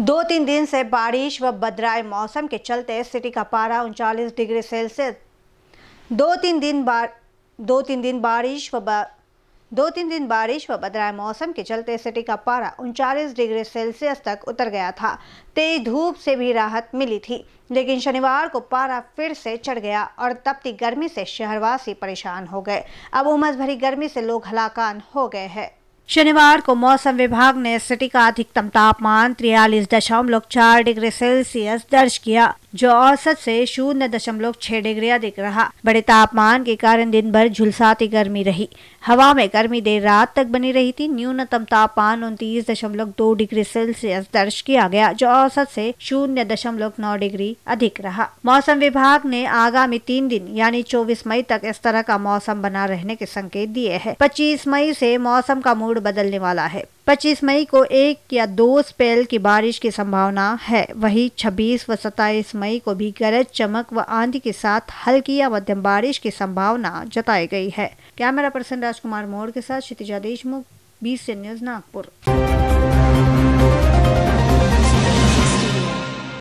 दो तीन दिन से बारिश व बदराए मौसम के चलते सिटी का पारा 39 डिग्री सेल्सियस दो तीन दिन बारिश व बदराए मौसम के चलते सिटी का पारा 39 डिग्री सेल्सियस तक उतर गया था। तेज धूप से भी राहत मिली थी, लेकिन शनिवार को पारा फिर से चढ़ गया और तपती गर्मी से शहरवासी परेशान हो गए। अब उमस भरी गर्मी से लोग हलाकान हो गए हैं। शनिवार को मौसम विभाग ने सिटी का अधिकतम तापमान 43.4 डिग्री सेल्सियस दर्ज किया, जो औसत से 0.6 डिग्री अधिक रहा। बड़े तापमान के कारण दिन भर झुलसाती गर्मी रही। हवा में गर्मी देर रात तक बनी रही थी। न्यूनतम तापमान 29.2 डिग्री सेल्सियस दर्ज किया गया, जो औसत से 0.9 डिग्री अधिक रहा। मौसम विभाग ने आगामी 3 दिन यानी 24 मई तक इस तरह का मौसम बना रहने के संकेत दिए है। 25 मई से मौसम का मूड बदलने वाला है। 25 मई को 1 या 2 स्पेल की बारिश की संभावना है। वहीं 26 व 27 मई को भी गरज चमक व आंधी के साथ हल्की या मध्यम बारिश की संभावना जताई गई है। कैमरा पर्सन राजकुमार मोर के साथ क्षितिजा देशमुख, BC न्यूज, नागपुर।